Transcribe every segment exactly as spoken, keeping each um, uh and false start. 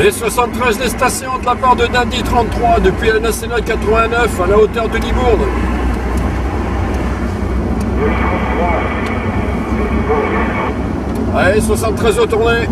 Les soixante-treize des stations de la part de Dundee trente-trois depuis la Nationale quatre-vingt-neuf à la hauteur de Libourne. Allez, soixante-treize au tourné.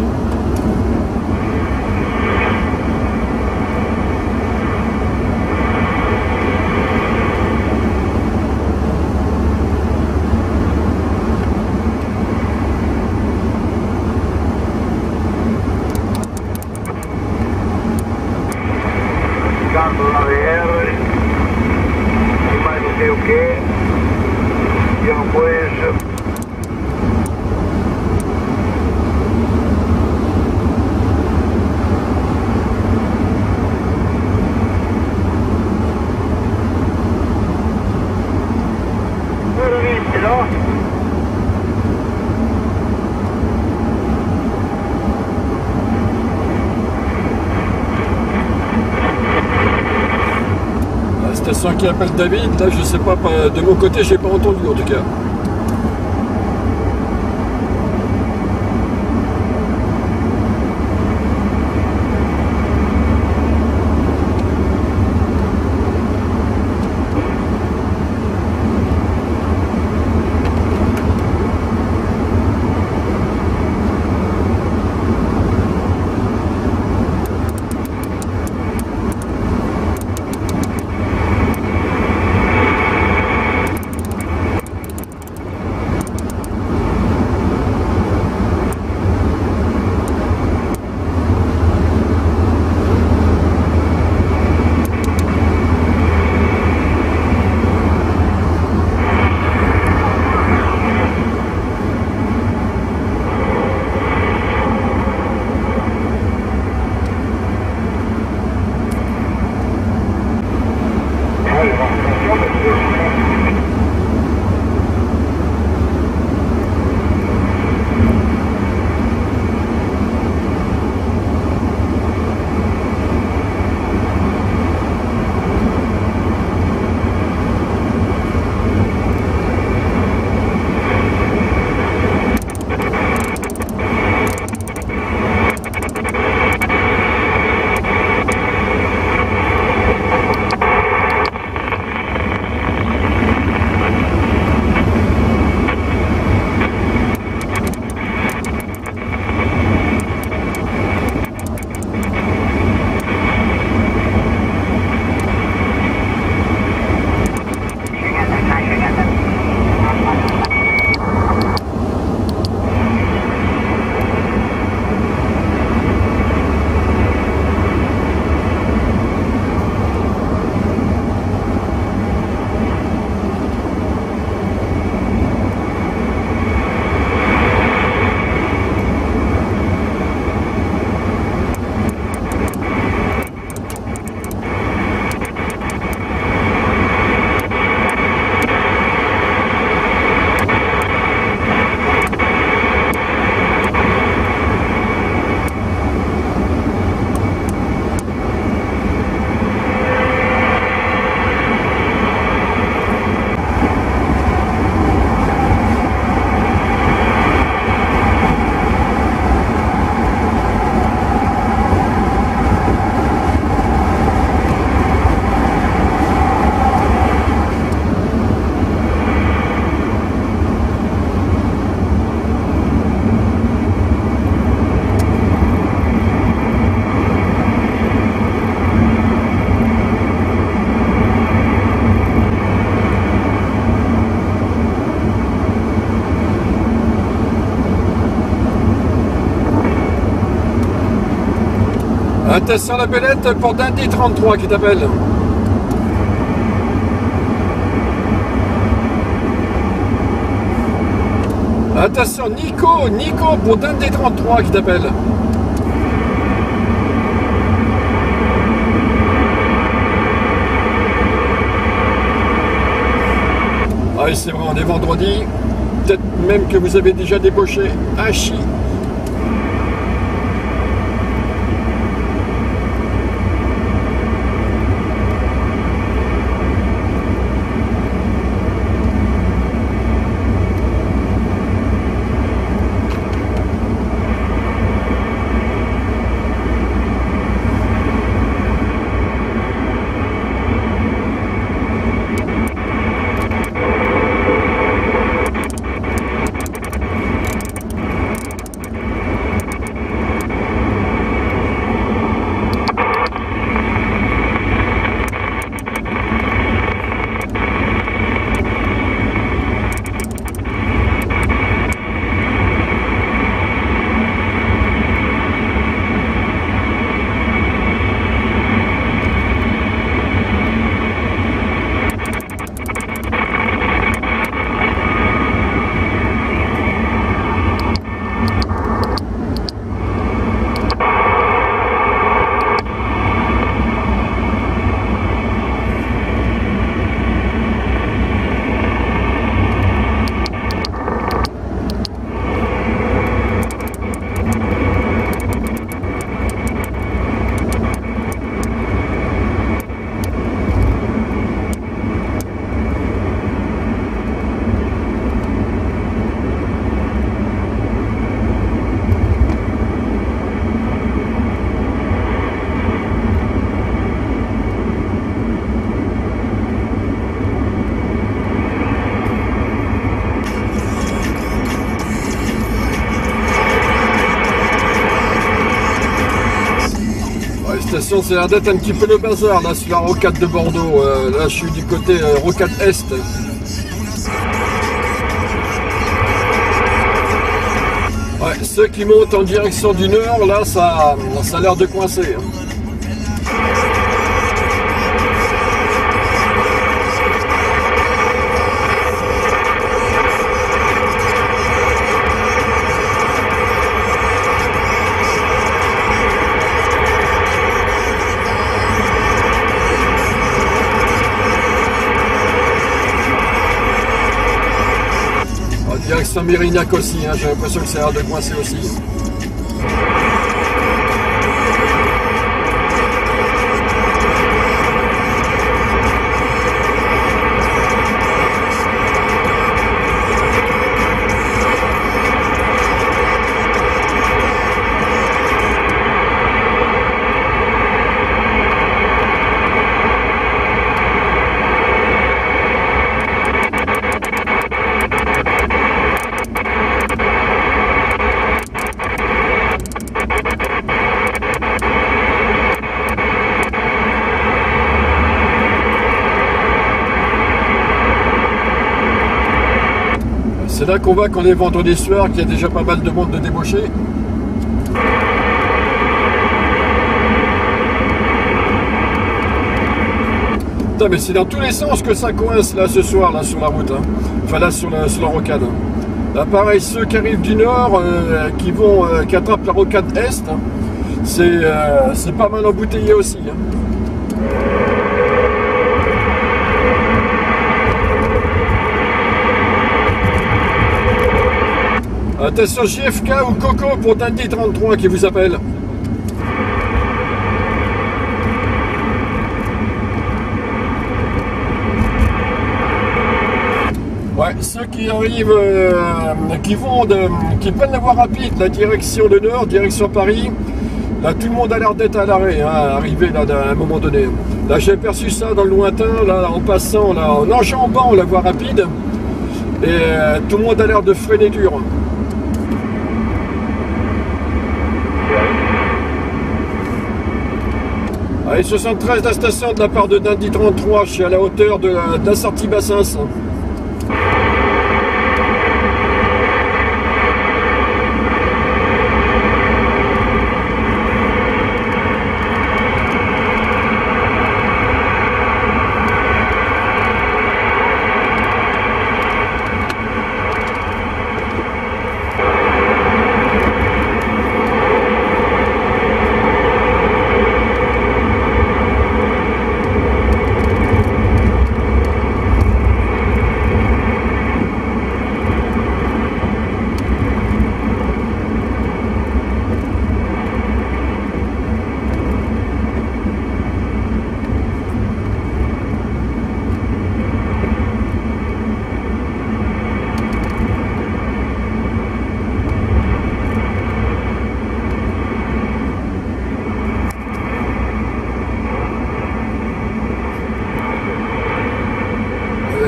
Qui appelle David, là je sais pas, de mon côté j'ai pas entendu en tout cas. Attention la belette pour Dundee trente-trois qui t'appelle. Attention Nico, Nico pour Dundee trente-trois qui t'appelle. Ah oui c'est vrai, on est vendredi. Peut-être même que vous avez déjà débauché un chi. manifestation, c'est la date un petit peu le bazar là sur la Rocade de Bordeaux. Euh, là je suis du côté euh, Rocade Est. Ouais, ceux qui montent en direction du nord, là ça, ça a l'air de coincer. Direction Mérinac aussi, hein, j'ai l'impression que ça a l'air de coincer aussi. C'est là qu'on voit qu'on est vendredi soir, qu'il y a déjà pas mal de monde de débauchés. Putain, mais c'est dans tous les sens que ça coince là ce soir, là sur la route. Hein. Enfin là sur la, sur la rocade. Hein. Là pareil, ceux qui arrivent du nord, euh, qui vont, euh, qui attrapent la rocade est, hein, c'est euh, c'est pas mal embouteillé aussi. Hein. Attention J F K ou Coco pour Dundee trente-trois qui vous appelle. Ouais, ceux qui arrivent, euh, qui vont, de, qui prennent la voie rapide, la direction de nord, direction Paris, là tout le monde a l'air d'être à l'arrêt, hein, arrivé là à un moment donné. Là j'ai perçu ça dans le lointain, là en passant, là en enjambant la voie rapide, et euh, tout le monde a l'air de freiner dur. Allez, soixante-treize de la station de la part de Dundee trente-trois, je suis à la hauteur de la, de la sortie Bassins.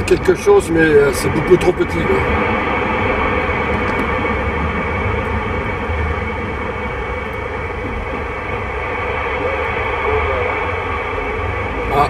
Quelque chose, mais c'est beaucoup trop petit. Ah.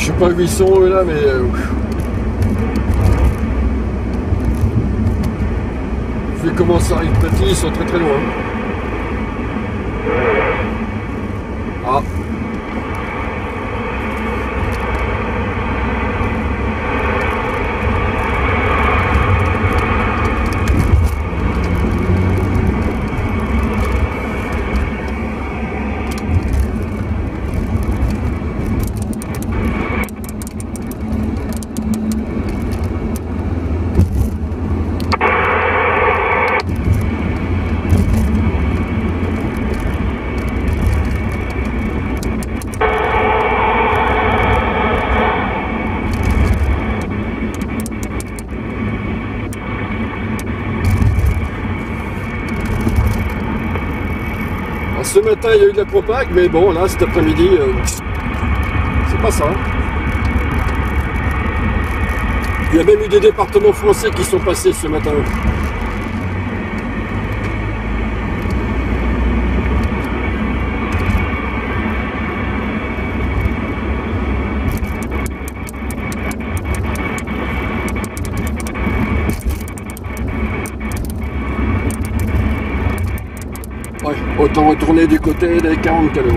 Je sais pas où ils sont eux là, mais... Euh, vu comment ça arrive petit, ils sont très très loin. Ah. matin, il y a eu de la propague, mais bon, là, cet après-midi, euh, c'est pas ça. Il y a même eu des départements français qui sont passés ce matin. Ouais, autant retourner du côté des quarante kilomètres.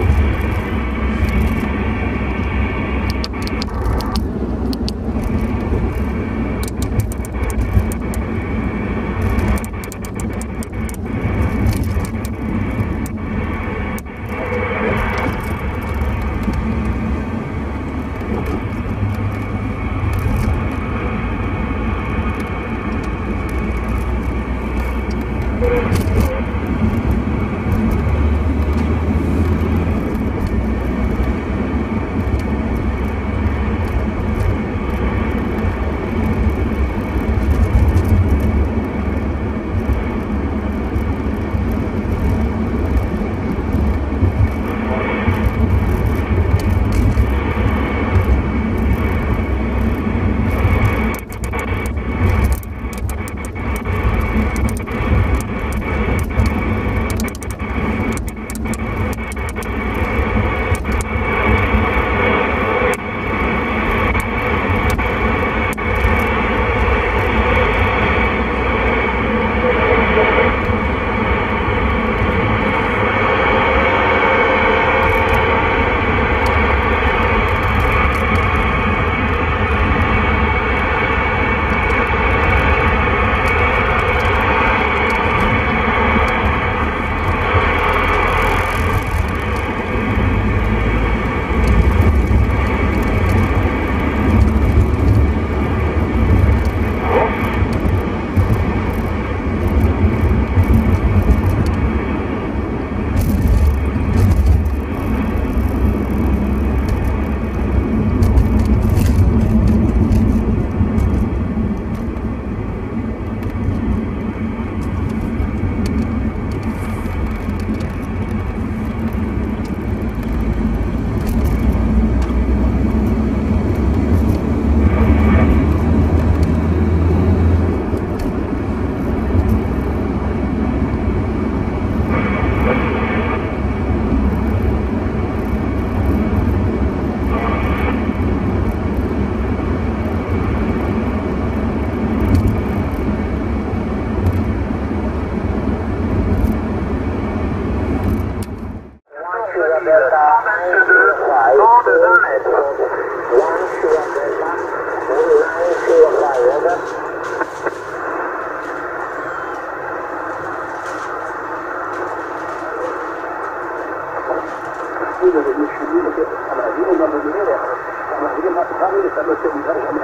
I'm